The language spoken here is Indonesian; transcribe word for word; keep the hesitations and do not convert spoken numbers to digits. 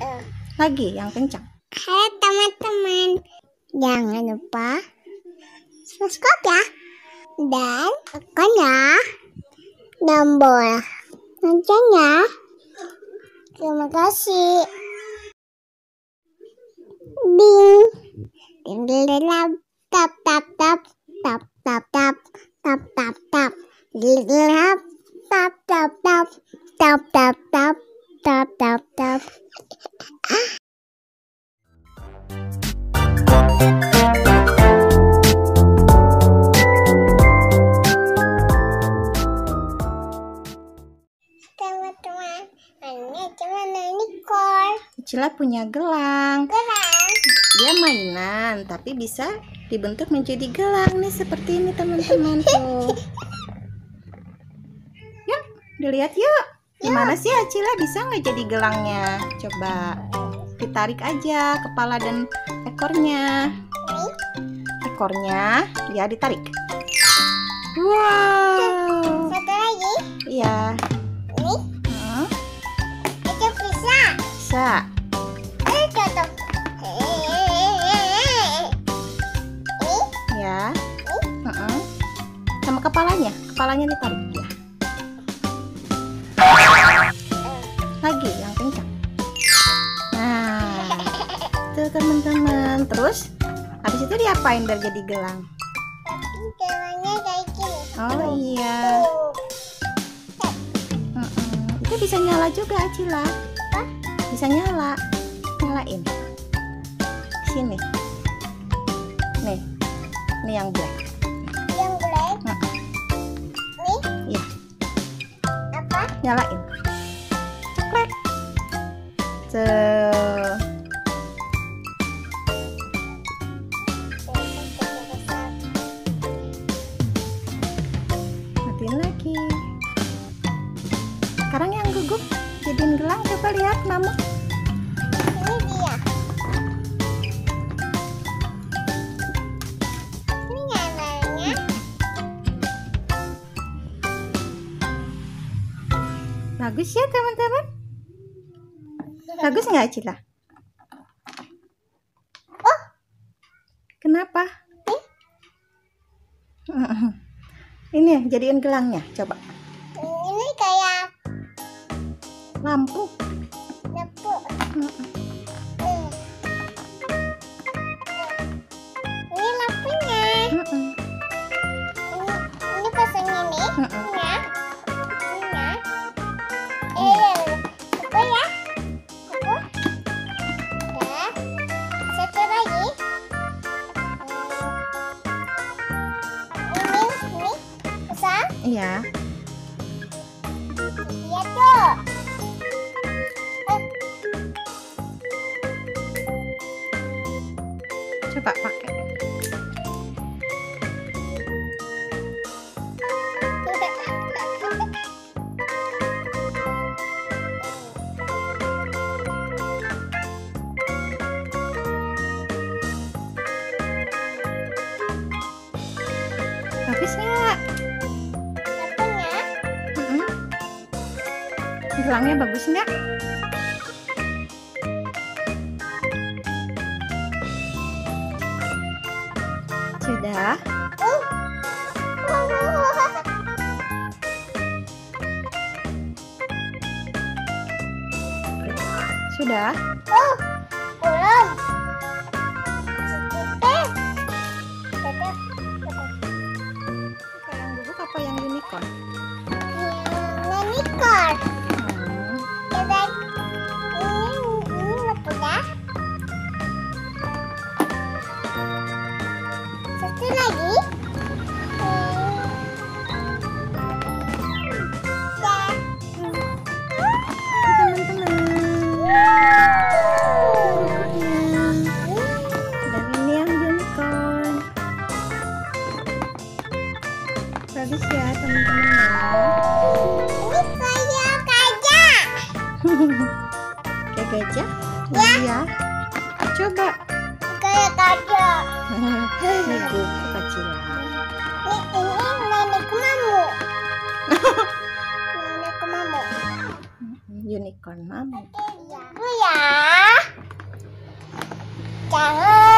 uh. Lagi yang kencang. Halo teman-teman, jangan lupa subscribe ya, dan tekan ya tombol loncengnya. Terima kasih. Ding ding ding tap tap tap tap tap tap tap tap tap ding tap tap tap tap tap tap tap tap tap tap. Teman-teman, ini cuman unicorn. Acila punya gelang. Gelang. Dia mainan, tapi bisa dibentuk menjadi gelang nih seperti ini teman-teman tuh. Yuk, dilihat yuk. Gimana sih Acila bisa nggak jadi gelangnya? Coba ditarik aja kepala dan ekornya. Ekornya ya ditarik. Wow. Satu lagi? Iya. Ini? Hmm. Itu bisa. Bisa. Eh, cocok. Ini? Ya. Ini? Uh-uh. Sama kepalanya, kepalanya ditarik ya. Lagi yang kencang. Nah, tuh teman-teman. Terus habis itu diapain biar jadi gelang? Tapi gelangnya kayak gini. Oh iya. Uh -uh. Itu bisa nyala juga Acila. Hah? Bisa nyala. Nyalain. Sini. Nih. Nih yang black. Yang black. Uh -uh. Nih. Iya. Apa? Nyalain. Cekrek. Tuh. Lagi. Sekarang yang gugup jadiin gelang, coba lihat mama. Ini dia. Ini namanya. Bagus ya teman-teman. Bagus nggak Acila? Oh, kenapa? Eh? Ini jadiin gelangnya, coba. Ini kayak lampu. Lampu. Uh -uh. Uh. Ini lampunya. Uh -uh. Ini, ini pasangnya nih. Uh -uh. Nah, nah. Uh. Eh, apa ya? Apa? Nah, satu lagi. Iya. Iya tuh. Eh. Coba pakai. Bagus nggak? Gelangnya bagus nggak? Sudah? Uh. Sudah? Uh. Belum. Tetep. Tetep. Tetep. Yang bubuk apa yang unicorn? Yang unicorn. Bagus ya teman-teman ya. Ini kayak gajah. Kayak gajah? Ya. Iya. Coba. Kayak gajah. Ini kuku kecil. Ini ini nenek mamu. Nenek mamu. Unicorn mamu. Bu ya. Jangan.